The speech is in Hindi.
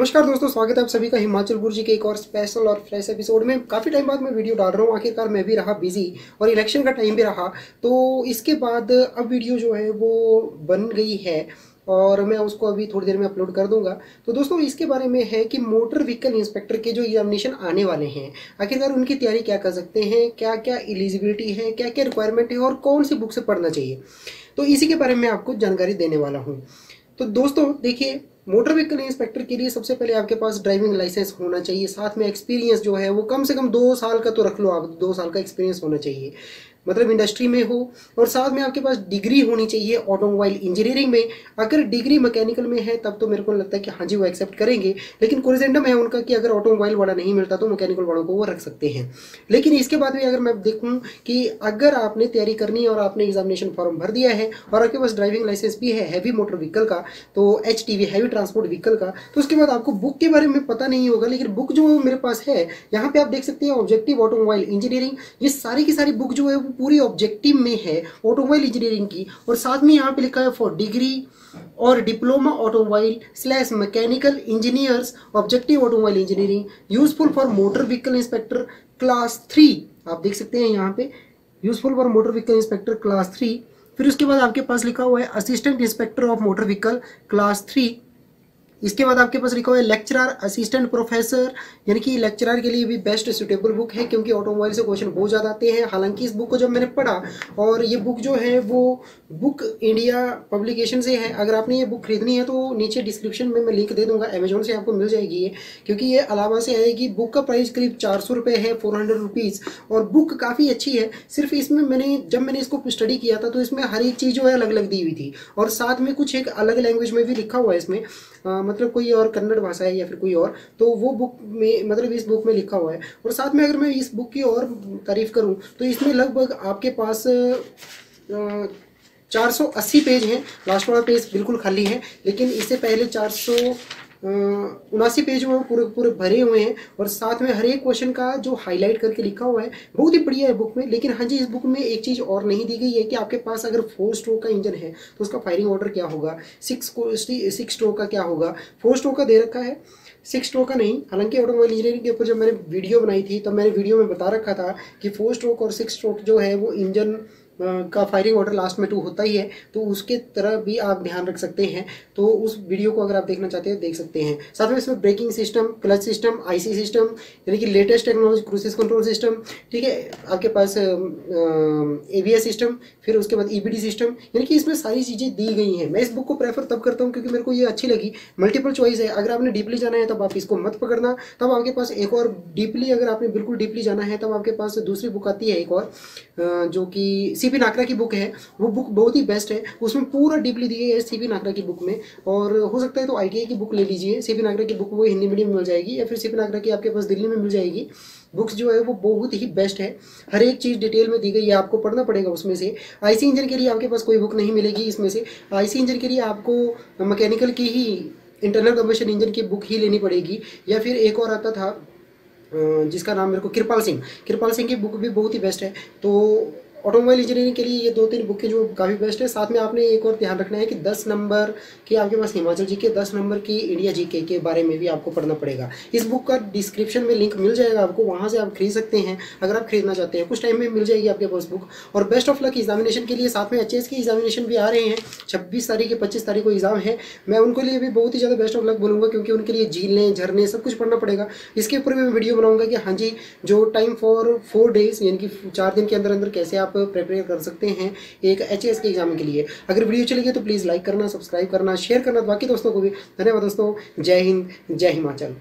नमस्कार दोस्तों, स्वागत है आप सभी का हिमाचल गुरुजी के एक और स्पेशल और फ्रेश एपिसोड में। काफ़ी टाइम बाद मैं वीडियो डाल रहा हूँ, आखिरकार मैं भी रहा बिजी और इलेक्शन का टाइम भी रहा, तो इसके बाद अब वीडियो जो है वो बन गई है और मैं उसको अभी थोड़ी देर में अपलोड कर दूंगा। तो दोस्तों इसके बारे में है कि मोटर व्हीकल इंस्पेक्टर के जो एग्जामिनेशन आने वाले हैं, आखिरकार उनकी तैयारी क्या कर सकते हैं, क्या क्या एलिजिबिलिटी है, क्या क्या रिक्वायरमेंट है और कौन सी बुक से पढ़ना चाहिए, तो इसी के बारे में आपको जानकारी देने वाला हूँ। तो दोस्तों देखिए, मोटर व्हीकल इंस्पेक्टर के लिए सबसे पहले आपके पास ड्राइविंग लाइसेंस होना चाहिए, साथ में एक्सपीरियंस जो है वो कम से कम 2 साल का तो रख लो आप, 2 साल का एक्सपीरियंस होना चाहिए, मतलब इंडस्ट्री में हो, और साथ में आपके पास डिग्री होनी चाहिए ऑटोमोबाइल इंजीनियरिंग में। अगर डिग्री मैकेनिकल में है तब तो मेरे को लगता है कि हाँ जी वो एक्सेप्ट करेंगे, लेकिन कोरिजेंडम है उनका कि अगर ऑटोमोबाइल वाला नहीं मिलता तो मैकेनिकल वालों को वो रख सकते हैं। लेकिन इसके बाद भी अगर मैं देखूँ कि अगर आपने तैयारी करनी है और आपने एग्जामिनेशन फॉर्म भर दिया है और आपके पास ड्राइविंग लाइसेंस भी है हैवी मोटर व्हीकल का, तो HTV हैवी ट्रांसपोर्ट व्हीकल का, तो उसके बाद आपको बुक के बारे में पता नहीं होगा। लेकिन बुक जो मेरे पास है यहाँ पर आप देख सकते हैं, ऑब्जेक्टिव ऑटोमोबाइल इंजीनियरिंग, ये सारी की सारी बुक जो है पूरी ऑब्जेक्टिव में है ऑटोमोबाइल इंजीनियरिंग की, और साथ में यहाँ पे लिखा है फॉर डिग्री और diploma automobile / mechanical engineers objective automobile engineering useful for motor vehicle inspector class 3, आप देख सकते हैं यहाँ पे useful for motor vehicle inspector class 3। फिर उसके बाद आपके पास लिखा हुआ है assistant inspector of motor vehicle class 3। इसके बाद आपके पास लिखा हुआ है लेक्चरर असिस्टेंट प्रोफेसर, यानी कि लेक्चरर के लिए भी बेस्ट सूटेबल बुक है क्योंकि ऑटोमोबाइल से क्वेश्चन बहुत ज़्यादा आते हैं। हालांकि इस बुक को जब मैंने पढ़ा, और ये बुक जो है वो बुक इंडिया पब्लिकेशन से है, अगर आपने ये बुक खरीदनी है तो नीचे डिस्क्रिप्शन में मैं लिंक दे दूंगा, अमेजोन से आपको मिल जाएगी ये, क्योंकि ये अलावा से आएगी। बुक का प्राइस करीब 400 रुपये है, 400 रुपीज़, और बुक काफ़ी अच्छी है। सिर्फ इसमें जब मैंने इसको स्टडी किया था तो इसमें हर एक चीज़ जो है अलग अलग दी हुई थी, और साथ में कुछ एक अलग लैंग्वेज में भी लिखा हुआ है इसमें, मतलब कोई और कन्नड़ भाषा है या फिर कोई और, तो वो बुक में मतलब इस बुक में लिखा हुआ है। और साथ में अगर मैं इस बुक की और तारीफ़ करूं तो इसमें लगभग आपके पास 480 पेज हैं, लास्ट वाला पेज बिल्कुल खाली है, लेकिन इससे पहले 479 पेज वो पूरे भरे हुए हैं, और साथ में हर एक क्वेश्चन का जो हाईलाइट करके लिखा हुआ है बहुत ही बढ़िया है बुक में। लेकिन हाँ जी, इस बुक में एक चीज़ और नहीं दी गई है कि आपके पास अगर 4 स्ट्रोक का इंजन है तो उसका फायरिंग ऑर्डर क्या होगा, 6 स्ट्रोक का क्या होगा। 4 स्ट्रोक का दे रखा है, 6 स्ट्रोक का नहीं। हालांकि ऑटोमोबाइल इंजीनियरिंग के ऊपर जब मैंने वीडियो बनाई थी तो मैंने वीडियो में बता रखा था कि 4 स्ट्रोक और 6 स्ट्रोक जो है वो इंजन का फायरिंग ऑर्डर लास्ट में 2 होता ही है, तो उसके तरह भी आप ध्यान रख सकते हैं। तो उस वीडियो को अगर आप देखना चाहते हैं देख सकते हैं। साथ में इसमें braking system, clutch system, IC system, यानी कि लेटेस्ट टेक्नोलॉजी, क्रूसेस कंट्रोल सिस्टम, ठीक है, आपके पास ABS सिस्टम, फिर उसके बाद EBD सिस्टम, यानी कि इसमें सारी चीज़ें दी गई हैं। मैं इस बुक को प्रेफर तब करता हूँ क्योंकि मेरे को ये अच्छी लगी, मल्टीपल चॉइस है। अगर आपने डीपली जाना है तब आप इसको मत पकड़ना, तब आपके पास एक और डीपली, अगर आपने बिल्कुल डीपली जाना है तब आपके पास दूसरी बुक आती है एक और, जो कि CP नागरा की बुक है। वो बुक बहुत ही बेस्ट है, उसमें पूरा डीपली दी है CP नागरा की बुक में, और हो सकता है तो ITI की बुक ले लीजिए। CP नागरा की बुक वो हिंदी मीडियम में मिल जाएगी, या फिर CP नागरा की आपके पास दिल्ली में मिल जाएगी। बुक्स जो है वो बहुत ही बेस्ट है, हर एक चीज़ डिटेल में दी गई है, आपको पढ़ना पड़ेगा उसमें से। IC इंजन के लिए आपके पास कोई बुक नहीं मिलेगी इसमें से, IC इंजन के लिए आपको मैकेनिकल की ही इंटरनल कम्बशन इंजन की बुक ही लेनी पड़ेगी, या फिर एक और आता था जिसका नाम मेरे को कृपाल सिंह की बुक भी बहुत ही बेस्ट है। तो ऑटोमोबाइल इंजीनियरिंग के लिए ये 2-3 बुकें जो काफ़ी बेस्ट है। साथ में आपने एक और ध्यान रखना है कि 10 नंबर की आपके पास हिमाचल GK, 10 नंबर की इंडिया GK के बारे में भी आपको पढ़ना पड़ेगा। इस बुक का डिस्क्रिप्शन में लिंक मिल जाएगा आपको, वहाँ से आप खरीद सकते हैं अगर आप खरीदना चाहते हैं, कुछ टाइम में मिल जाएगी आपके पास बुक। और बेस्ट ऑफ लक एग्जामिनेशन के लिए, साथ में HAS के एग्जामिनेशन भी आ रहे हैं, 26 तारीख या 25 तारीख को एग्जाम है, मैं उनके लिए भी बहुत ही ज़्यादा बेस्ट ऑफ लक बोलूँगा क्योंकि उनके लिए झीलें झरने सब कुछ पढ़ना पड़ेगा। इसके ऊपर भी मैं वीडियो बनाऊँगा कि हाँ जी, जो टाइम फॉर 4 डेज़ यानी कि 4 दिन के अंदर अंदर कैसे आप प्रिपेयर कर सकते हैं एक HAS के एग्जाम के लिए। अगर वीडियो अच्छी लगी तो प्लीज़ लाइक करना, सब्सक्राइब करना, शेयर करना बाकी दोस्तों को भी। धन्यवाद दोस्तों, जय हिंद, जय हिमाचल।